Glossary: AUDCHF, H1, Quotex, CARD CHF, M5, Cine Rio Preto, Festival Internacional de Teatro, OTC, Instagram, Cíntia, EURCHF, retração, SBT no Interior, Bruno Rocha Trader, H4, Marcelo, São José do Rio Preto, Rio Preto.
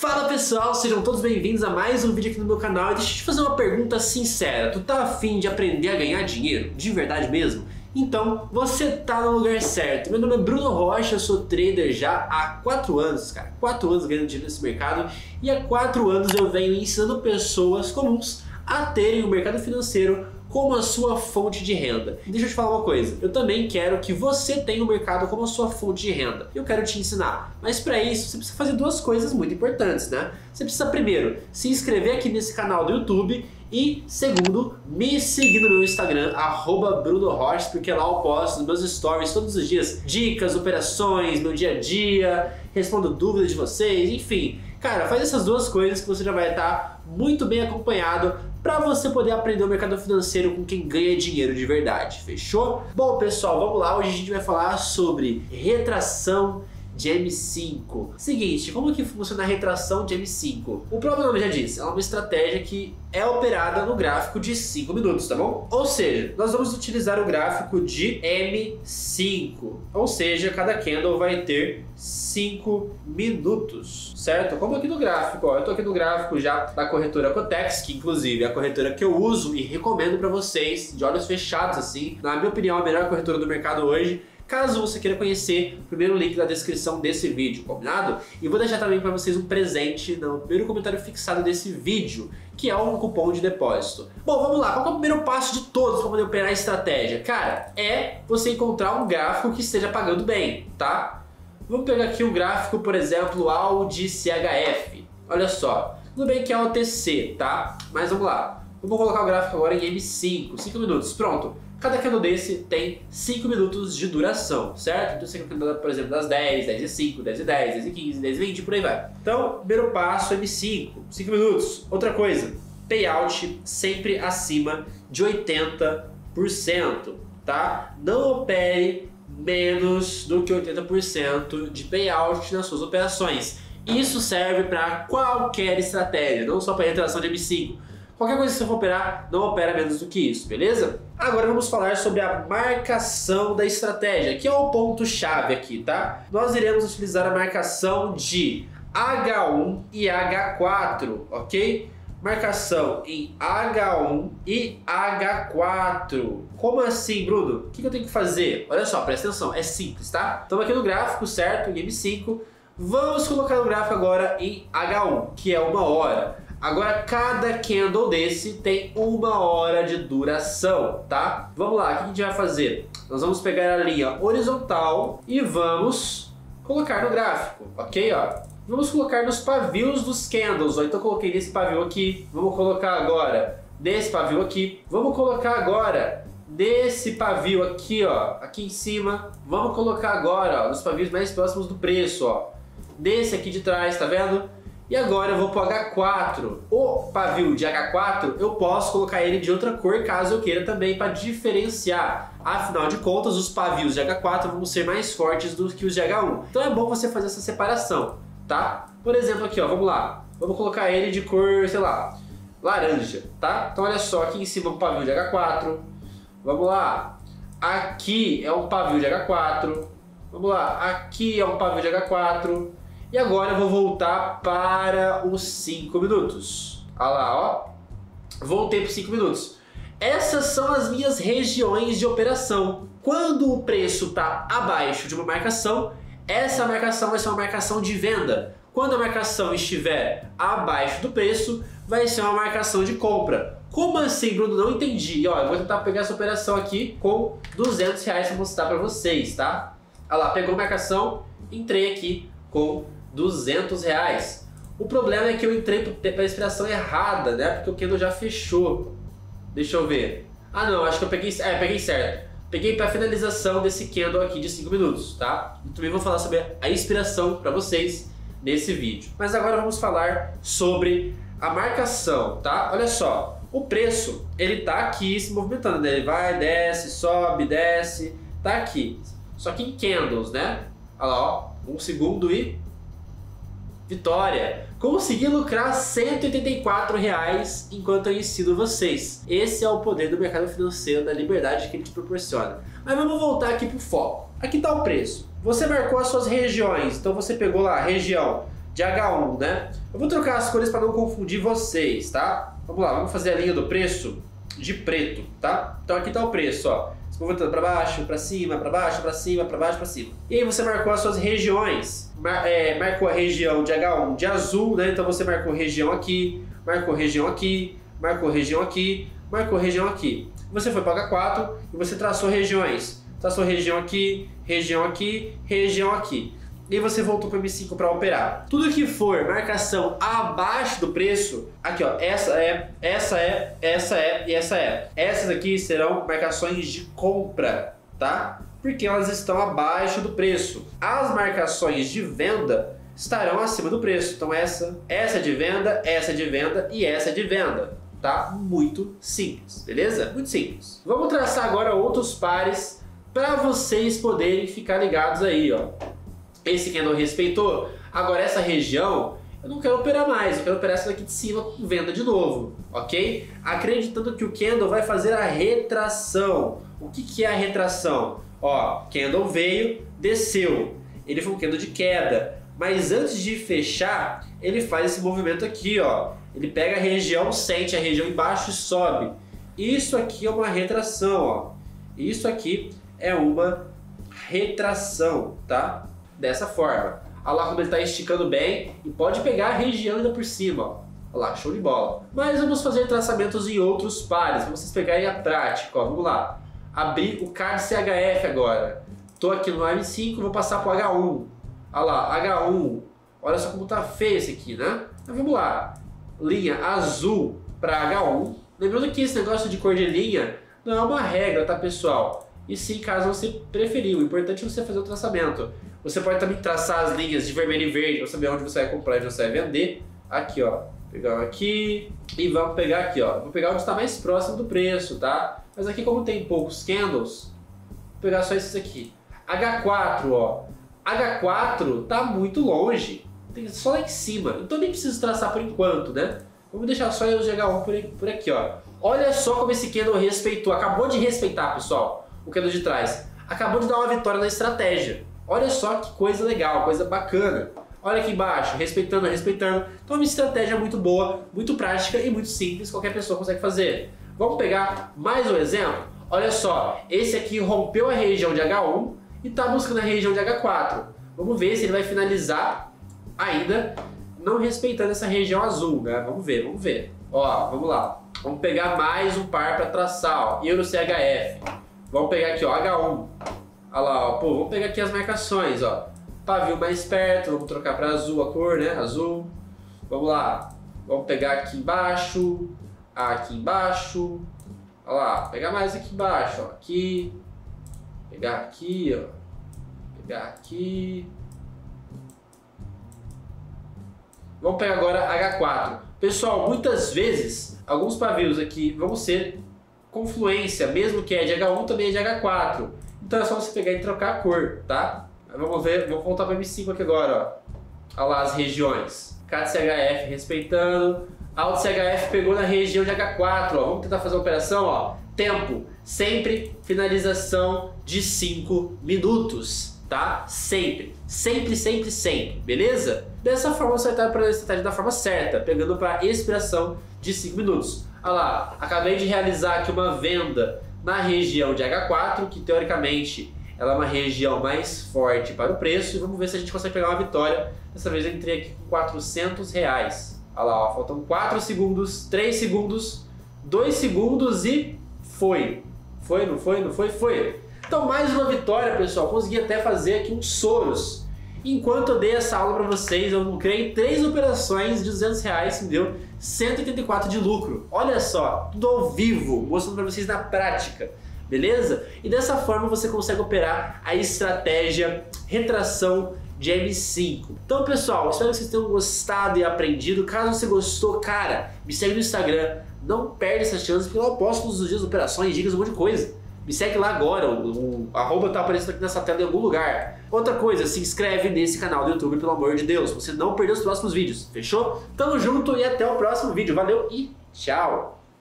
Fala pessoal, sejam todos bem-vindos a mais um vídeo aqui no meu canal. E deixa eu te fazer uma pergunta sincera: tu tá afim de aprender a ganhar dinheiro? De verdade mesmo? Então, você tá no lugar certo. Meu nome é Bruno Rocha, eu sou trader já há 4 anos, cara. 4 anos ganhando dinheiro nesse mercado. E há 4 anos eu venho ensinando pessoas comuns a terem o mercado financeiro como a sua fonte de renda. Deixa eu te falar uma coisa, eu também quero que você tenha o mercado como a sua fonte de renda. Eu quero te ensinar, mas para isso você precisa fazer duas coisas muito importantes, né? Você precisa primeiro se inscrever aqui nesse canal do YouTube e segundo, me seguir no meu Instagram, @BrunoRocha, porque lá eu posto nos meus stories todos os dias, dicas, operações, meu dia a dia, respondo dúvidas de vocês, enfim. Cara, faz essas duas coisas que você já vai estar muito bem acompanhado para você poder aprender o mercado financeiro com quem ganha dinheiro de verdade, fechou? Bom pessoal, vamos lá, hoje a gente vai falar sobre retração de M5. Seguinte, como que funciona a retração de M5? O próprio nome já diz, é uma estratégia que é operada no gráfico de 5 minutos, tá bom? Ou seja, nós vamos utilizar o gráfico de M5, ou seja, cada candle vai ter 5 minutos, certo? Como aqui no gráfico, ó, eu tô aqui no gráfico já da corretora Quotex, que inclusive é a corretora que eu uso e recomendo para vocês, de olhos fechados assim, na minha opinião a melhor corretora do mercado hoje. Caso você queira conhecer, o primeiro link na descrição desse vídeo, combinado? E vou deixar também para vocês um presente no primeiro comentário fixado desse vídeo, que é um cupom de depósito. Bom, vamos lá, qual é o primeiro passo de todos para poder operar a estratégia? Cara, é você encontrar um gráfico que esteja pagando bem, tá? Vamos pegar aqui um gráfico, por exemplo, AUDCHF. Olha só, tudo bem que é OTC, tá? Mas vamos lá, eu vou colocar o gráfico agora em M5, 5 minutos, pronto. Cada candle desse tem 5 minutos de duração, certo? Então você quer candle, por exemplo, das 10, 10 e 5, 10 e 10, 10 e 15, 10 e 20, por aí vai. Então, primeiro passo, M5, 5 minutos. Outra coisa, payout sempre acima de 80%, tá? Não opere menos do que 80% de payout nas suas operações. Isso serve para qualquer estratégia, não só para a retração de M5. Qualquer coisa que você for operar, não opera menos do que isso, beleza? Agora vamos falar sobre a marcação da estratégia, que é o ponto-chave aqui, tá? Nós iremos utilizar a marcação de H1 e H4, ok? Marcação em H1 e H4. Como assim, Bruno? O que eu tenho que fazer? Olha só, presta atenção, é simples, tá? Estamos aqui no gráfico, certo? Em M5. Vamos colocar o gráfico agora em H1, que é 1 hora. Agora, cada candle desse tem 1 hora de duração, tá? Vamos lá, o que a gente vai fazer? Nós vamos pegar a linha horizontal e vamos colocar no gráfico, ok? Ó, vamos colocar nos pavios dos candles, ó. Então, coloquei nesse pavio aqui, vamos colocar agora nesse pavio aqui, vamos colocar agora nesse pavio aqui, ó, aqui em cima, vamos colocar agora, ó, nos pavios mais próximos do preço, ó, nesse aqui de trás, tá vendo? E agora eu vou pro H4. O pavio de H4 eu posso colocar ele de outra cor caso eu queira também, para diferenciar. Afinal de contas, os pavios de H4 vão ser mais fortes do que os de H1. Então é bom você fazer essa separação, tá? Por exemplo aqui, ó, vamos lá. Vamos colocar ele de cor, sei lá, laranja, tá? Então olha só, aqui em cima é um pavio de H4. Vamos lá. Aqui é um pavio de H4. Vamos lá. Aqui é um pavio de H4. E agora eu vou voltar para os 5 minutos. Olha lá, ó. Voltei para os 5 minutos. Essas são as minhas regiões de operação. Quando o preço está abaixo de uma marcação, essa marcação vai ser uma marcação de venda. Quando a marcação estiver abaixo do preço, vai ser uma marcação de compra. Como assim, Bruno? Não entendi. E, ó, eu vou tentar pegar essa operação aqui com R$200 para mostrar para vocês, tá? Olha lá, pegou a marcação, entrei aqui com R$200. O problema é que eu entrei para a expiração errada, né? Porque o candle já fechou. Deixa eu ver. Ah, não, acho que eu peguei. É, peguei certo. Peguei para finalização desse candle aqui de 5 minutos, tá? E também vou falar sobre a inspiração para vocês nesse vídeo. Mas agora vamos falar sobre a marcação, tá? Olha só, o preço ele tá aqui se movimentando, né? Ele vai, desce, sobe, desce, tá aqui. Só que em candles, né? Olha lá, ó. 1 segundo e vitória! Consegui lucrar R$184 enquanto eu ensino vocês. Esse é o poder do mercado financeiro, da liberdade que ele te proporciona. Mas vamos voltar aqui para o foco. Aqui está o preço. Você marcou as suas regiões, então você pegou lá a região de H1, né? Eu vou trocar as cores para não confundir vocês, tá? Vamos lá, vamos fazer a linha do preço de preto, tá? Então aqui tá o preço, ó. Movimentando para baixo, para cima, para baixo, para cima, para baixo, para cima. E aí você marcou as suas regiões. Marcou a região de H1 de azul, né? Então você marcou região aqui, marcou região aqui, marcou região aqui, marcou região aqui. Você foi para H4 e você traçou regiões. Traçou região aqui, região aqui, região aqui. E aí você voltou para o M5 para operar. Tudo que for marcação abaixo do preço, aqui ó, essa é e essa é. Essas aqui serão marcações de compra, tá? Porque elas estão abaixo do preço. As marcações de venda estarão acima do preço. Então essa é de venda, essa é de venda e essa é de venda, tá? Muito simples, beleza? Muito simples. Vamos traçar agora outros pares para vocês poderem ficar ligados aí, ó. Esse que não respeitou, agora essa região eu não quero operar mais, eu quero operar essa daqui de cima com venda de novo, ok? Acreditando que o candle vai fazer a retração. O que que é a retração? Ó, candle veio, desceu, ele foi um candle de queda, mas antes de fechar, ele faz esse movimento aqui, ó. Ele pega a região, sente a região embaixo e sobe. Isso aqui é uma retração, ó. Isso aqui é uma retração, tá? Dessa forma. Olha lá como ele está esticando bem e pode pegar a região ainda por cima. Ó. Olha lá, show de bola. Mas vamos fazer traçamentos em outros pares, para vocês pegarem a prática. Ó. Vamos lá. Abrir o CARD CHF agora. Estou aqui no M5, vou passar para o H1. Olha lá, H1. Olha só como está feio esse aqui, né? Então vamos lá. Linha azul para H1. Lembrando que esse negócio de cor de linha não é uma regra, tá, pessoal? E sim, caso você preferir, o importante é você fazer o traçamento. Você pode também traçar as linhas de vermelho e verde para saber onde você vai comprar e onde você vai vender. Aqui, ó. Pegar aqui e vamos pegar aqui, ó. Vou pegar onde está mais próximo do preço, tá? Mas aqui, como tem poucos candles, vou pegar só esses aqui. H4, ó. H4 tá muito longe. Tem só lá em cima. Então nem preciso traçar por enquanto, né? Vamos deixar só eu chegar um por aqui, ó. Olha só como esse candle respeitou. Acabou de respeitar, pessoal. O candle de trás. Acabou de dar uma vitória na estratégia. Olha só que coisa legal, coisa bacana. Olha aqui embaixo, respeitando, respeitando. Então é uma estratégia muito boa, muito prática e muito simples, qualquer pessoa consegue fazer. Vamos pegar mais um exemplo? Olha só, esse aqui rompeu a região de H1 e está buscando a região de H4. Vamos ver se ele vai finalizar ainda não respeitando essa região azul, né? Vamos ver, vamos ver. Ó, vamos lá. Vamos pegar mais um par para traçar, ó. EURCHF. Vamos pegar aqui, ó, H1. Olha lá, ó, pô, vamos pegar aqui as marcações, ó. Pavio mais perto, vamos trocar para azul a cor, né? Azul. Vamos lá. Vamos pegar aqui embaixo, aqui embaixo. Olha lá, pegar mais aqui embaixo, ó. Aqui. Pegar aqui, ó. Pegar aqui. Vamos pegar agora H4. Pessoal, muitas vezes, alguns pavios aqui vão ser confluência, mesmo que é de H1 também é de H4. Então é só você pegar e trocar a cor, tá? Vamos ver, vamos voltar para M5 aqui agora, ó. Olha lá as regiões. CARD CHF respeitando. AUDCHF pegou na região de H4, ó. Vamos tentar fazer uma operação, ó. Tempo, sempre finalização de 5 minutos, tá? Sempre, sempre, sempre, sempre, beleza? Dessa forma você vai estar estratégia da forma certa, pegando para expiração de 5 minutos. Olha lá, acabei de realizar aqui uma venda na região de H4, que teoricamente ela é uma região mais forte para o preço, e vamos ver se a gente consegue pegar uma vitória. Dessa vez eu entrei aqui com 400 reais. Olha lá, ó, faltam 4 segundos, 3 segundos, 2 segundos e foi. Foi, não foi, não foi, foi. Então mais uma vitória, pessoal. Consegui até fazer aqui uns soros. Enquanto eu dei essa aula para vocês, eu criei 3 operações de 200 reais que me deu 184 de lucro. Olha só, tudo ao vivo, mostrando para vocês na prática, beleza? E dessa forma você consegue operar a estratégia retração de M5. Então pessoal, espero que vocês tenham gostado e aprendido. Caso você gostou, cara, me segue no Instagram. Não perde essa chance, porque eu posto todos os dias operações, dicas, um monte de coisa. Me segue lá agora, o arroba tá aparecendo aqui nessa tela em algum lugar. Outra coisa, se inscreve nesse canal do YouTube, pelo amor de Deus, pra você não perder os próximos vídeos, fechou? Tamo junto e até o próximo vídeo, valeu e tchau!